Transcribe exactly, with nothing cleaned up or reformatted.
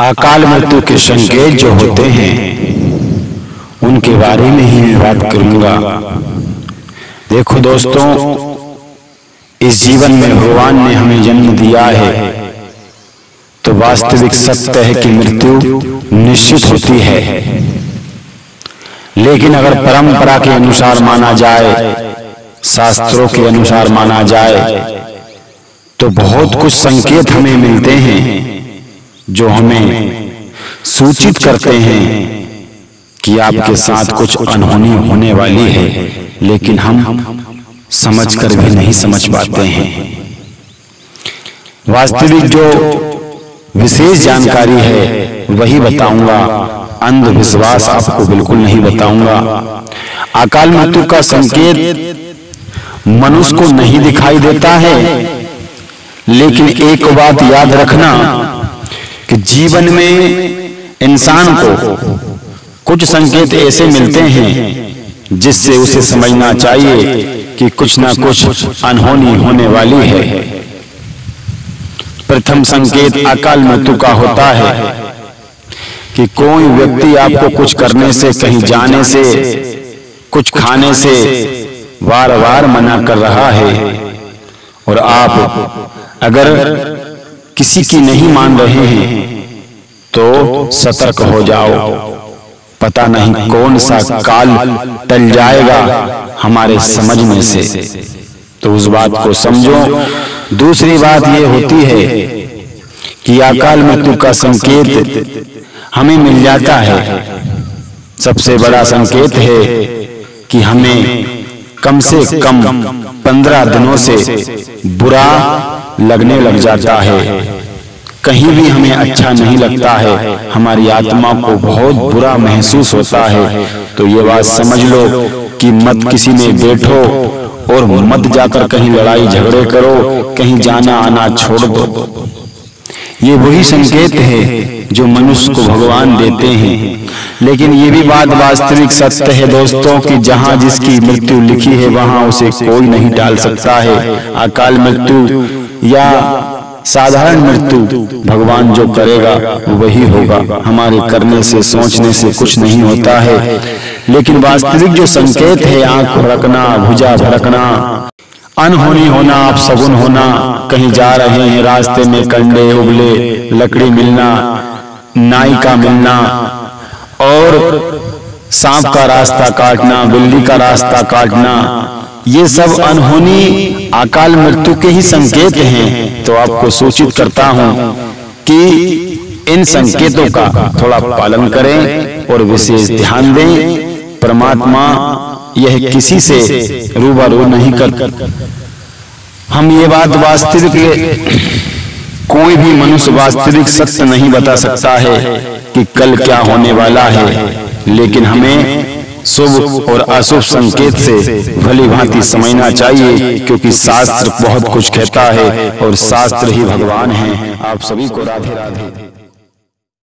अकाल मृत्यु के संकेत जो होते हैं उनके बारे में ही मैं बात करूंगा। देखो दोस्तों, इस जीवन में भगवान ने हमें जन्म दिया है तो वास्तविक सत्य है कि मृत्यु निश्चित होती है, लेकिन अगर परंपरा के अनुसार माना जाए, शास्त्रों के अनुसार माना जाए तो बहुत कुछ संकेत हमें मिलते हैं जो हमें सूचित करते हैं कि आपके साथ कुछ अनहोनी होने वाली है, लेकिन हम समझकर भी नहीं समझ पाते हैं। वास्तविक जो विशेष जानकारी है वही बताऊंगा, अंधविश्वास आपको बिल्कुल नहीं बताऊंगा। अकाल मृत्यु का संकेत मनुष्य को नहीं दिखाई देता है, लेकिन एक बात याद रखना कि जीवन में इंसान को कुछ संकेत ऐसे मिलते हैं जिससे उसे समझना चाहिए कि कुछ ना कुछ अनहोनी होने वाली है। प्रथम संकेत अकाल मृत्यु का होता है कि कोई व्यक्ति आपको कुछ करने से, कहीं जाने से, कुछ खाने से बार बार मना कर रहा है और आप अगर किसी की नहीं मान रहे हैं तो सतर्क हो जाओ। पता नहीं कौन सा काल टल जाएगा हमारे समझ में से, तो उस बात को समझो। दूसरी बात यह होती है कि अकाल मृत्यु का संकेत हमें मिल जाता है। सबसे बड़ा संकेत है कि हमें कम से कम पंद्रह दिनों से बुरा लगने लग जाता है, कहीं भी हमें अच्छा नहीं लगता है, हमारी आत्मा को बहुत बुरा महसूस होता है। तो ये बात समझ लो कि मत किसी में बैठो और मत जाकर कहीं लड़ाई झगड़े करो, कहीं जाना आना छोड़ दो। ये वही संकेत है जो मनुष्य को भगवान देते हैं, लेकिन ये भी बात वास्तविक सत्य है दोस्तों कि जहाँ जिसकी मृत्यु लिखी है वहाँ उसे कोई नहीं डाल सकता है। अकाल मृत्यु या साधारण मृत्यु, भगवान जो करेगा वही होगा, हमारे करने से, सोचने से कुछ नहीं होता है। लेकिन वास्तविक जो संकेत है, आंख भड़कना, भुजा भड़कना, अनहोनी होना, अपशगुन होना, कहीं जा रहे हैं रास्ते में कंडे उबले, लकड़ी मिलना, नाई का मिलना और सांप का रास्ता काटना, बिल्ली का रास्ता काटना, ये सब अनहोनी अकाल मृत्यु के ही संकेत हैं। तो आपको सूचित करता हूं कि इन संकेतों का थोड़ा पालन करें और विशेष ध्यान दें। परमात्मा यह किसी से रूबरू नहीं कर, हम ये बात वास्तविक कोई भी मनुष्य वास्तविक सत्य नहीं बता सकता है कि कल क्या होने वाला है, लेकिन हमें शुभ और अशुभ संकेत से भली भांति समझना चाहिए, क्योंकि शास्त्र बहुत कुछ कहता है और शास्त्र ही भगवान है। आप सभी को राधे राधे।